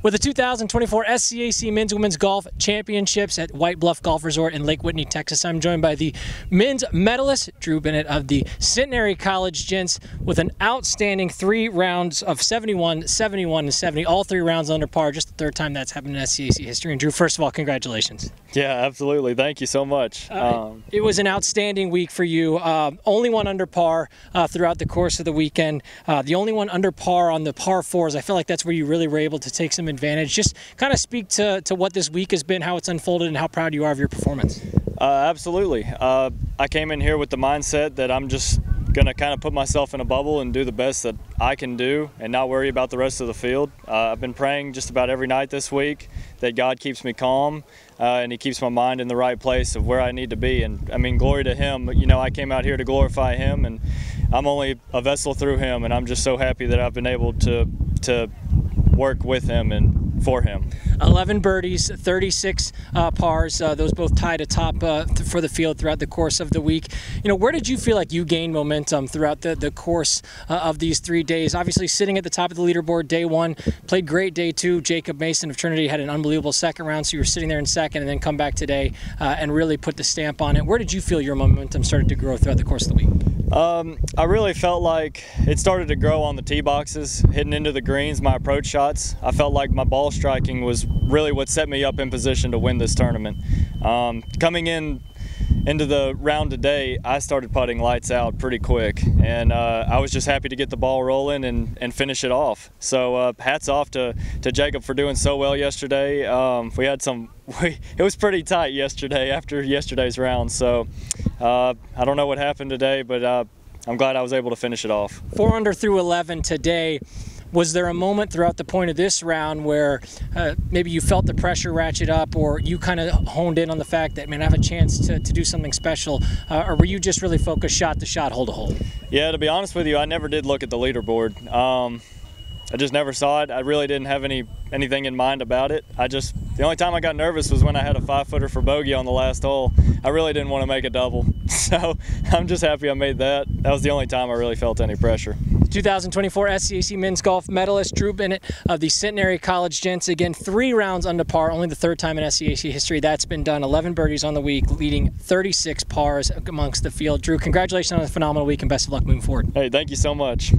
With the 2024 SCAC Men's and Women's Golf Championships at White Bluff Golf Resort in Lake Whitney, Texas, I'm joined by the men's medalist, Drew Bennett of the Centenary College Gents, with an outstanding 3 rounds of 71, 71, and 70, all 3 rounds under par, just the 3rd time that's happened in SCAC history. And Drew, first of all, congratulations. Yeah, absolutely. Thank you so much. It was an outstanding week for you. Only one under par throughout the course of the weekend. The only one under par on the par fours. I feel like that's where you really were able to take some advantage. Just kind of speak to what this week has been, how it's unfolded, and how proud you are of your performance. Absolutely. I came in here with the mindset that I'm just going to kind of put myself in a bubble and do the best that I can do and not worry about the rest of the field. I've been praying just about every night this week that God keeps me calm and He keeps my mind in the right place of where I need to be. And I mean, glory to Him. You know, I came out here to glorify Him, and I'm only a vessel through Him, and I'm just so happy that I've been able to work with Him and for Him. 11 birdies, 36 pars, those both tied atop for the field throughout the course of the week. You know, where did you feel like you gained momentum throughout the course of these 3 days? Obviously sitting at the top of the leaderboard day 1, played great day 2. Jacob Mason of Trinity had an unbelievable 2nd round, so you were sitting there in 2nd and then come back today and really put the stamp on it. Where did you feel your momentum started to grow throughout the course of the week? I really felt like it started to grow on the tee boxes, hitting into the greens, my approach shots. I felt like my ball striking was really what set me up in position to win this tournament. Coming into the round today, I started putting lights out pretty quick, and I was just happy to get the ball rolling and finish it off. So hats off to Jacob for doing so well yesterday. We had it was pretty tight yesterday after yesterday's round, so I don't know what happened today, but I'm glad I was able to finish it off. 4 under through 11 today. Was there a moment throughout the point of this round where maybe you felt the pressure ratchet up, or you kind of honed in on the fact that, man, I have a chance to do something special, or were you just really focused shot to shot, hole to hole? Yeah, to be honest with you, I never did look at the leaderboard. I just never saw it. I really didn't have anything in mind about it. The only time I got nervous was when I had a 5-footer for bogey on the last hole. I really didn't want to make a double, so I'm just happy I made that. That was the only time I really felt any pressure. 2024 SCAC Men's Golf medalist Drew Bennett of the Centenary College Gents. Again, 3 rounds under par, only the 3rd time in SCAC history that's been done. 11 birdies on the week, leading 36 pars amongst the field. Drew, congratulations on a phenomenal week, and best of luck moving forward. Hey, thank you so much.